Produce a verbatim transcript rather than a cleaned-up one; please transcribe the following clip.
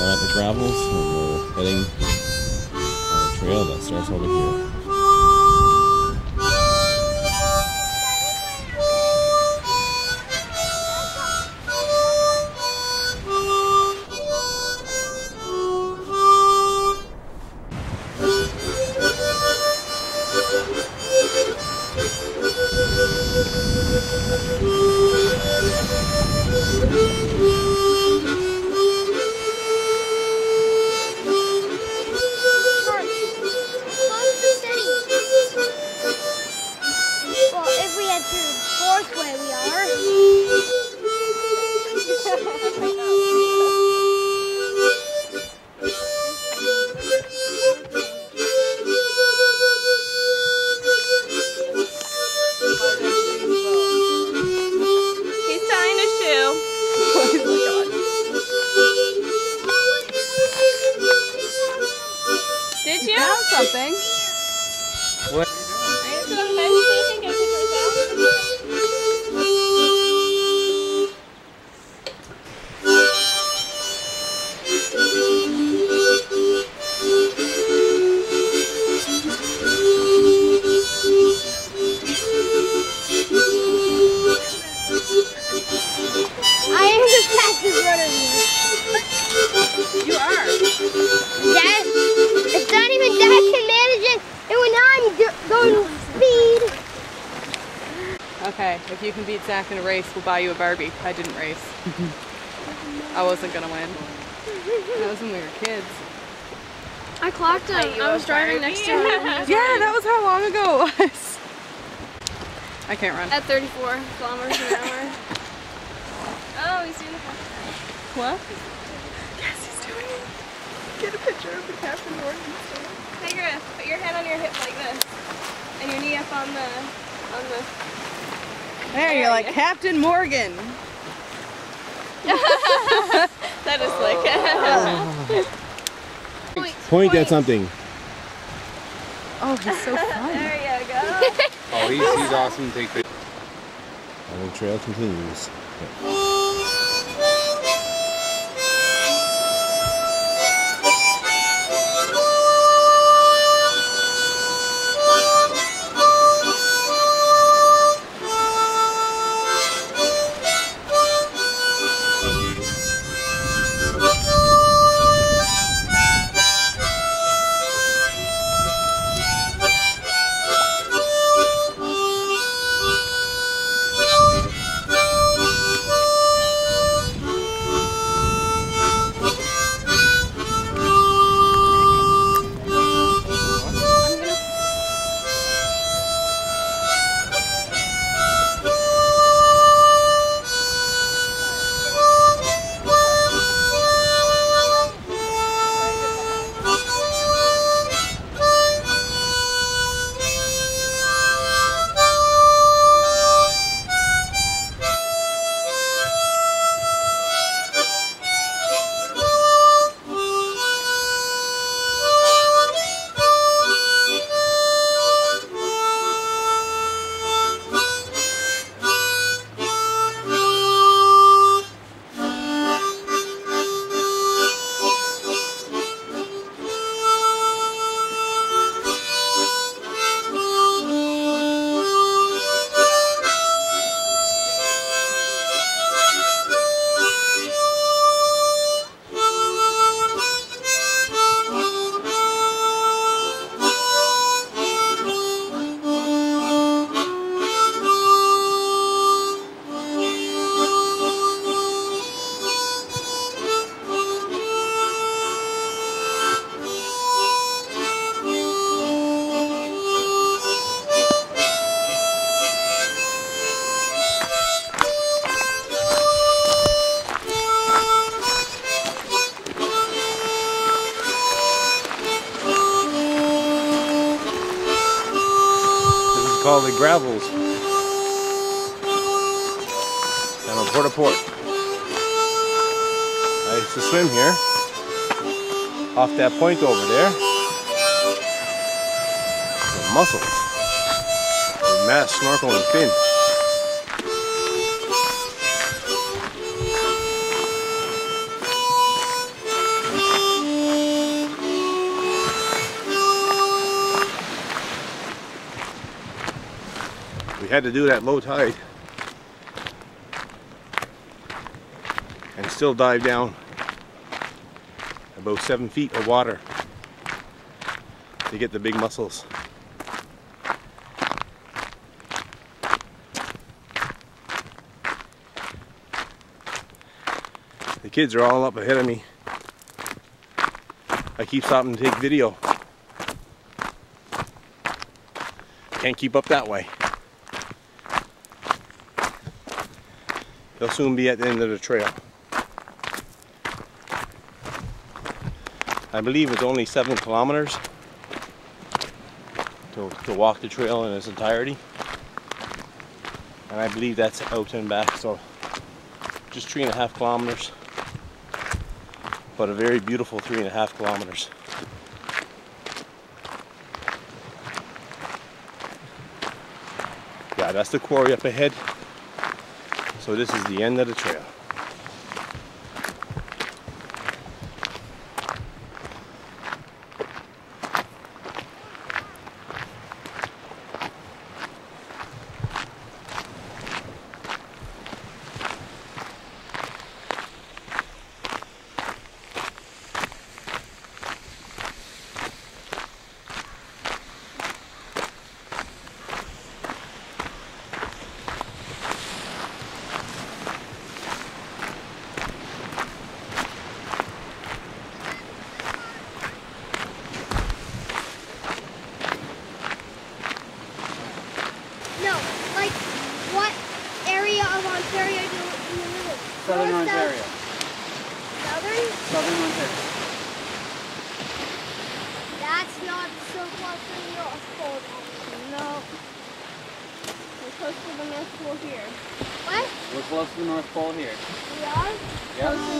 down at the Gravel's, and we're heading on a trail that starts over here. Something. What? I so I am the fastest runner here. You are. Yes. It's not even that. Okay, if you can beat Zach in a race, we'll buy you a Barbie. I didn't race. I wasn't gonna win. That was when we were kids. I clocked him. I was driving next to him. Yeah, that was how long ago it was. I can't run. At thirty-four kilometers an hour. Oh, he's doing the half. What? Yes, he's doing it. Get a picture of the Captain Morgan. Hey, Griff, put your head on your hip like this, and your knee up on the on the. There, you're like Captain Morgan. That is slick. Oh. Point, point at something. Oh, he's so fun. There you go. Oh, he's, he's awesome. Take pictures. And the trail continues. Yep. Called the Gravel's. And on Port-a-Port. I used to swim here. Off that point over there. The mussels. The mass snorkel and fin. had to do that low tide and still dive down about seven feet of water to get the big mussels. The kids are all up ahead of me. I keep stopping to take video. Can't keep up that way. They'll soon be at the end of the trail. I believe it's only seven kilometers to, to walk the trail in its entirety. And I believe that's out and back, so just three and a half kilometers. But a very beautiful three and a half kilometers. Yeah, that's the quarry up ahead. So this is the end of the trail. Southern Ontario. Southern? Southern Ontario. That's not so close to New York. No. We're close to the North Pole here. What? We're close to the North Pole here. We are? Yep. Close to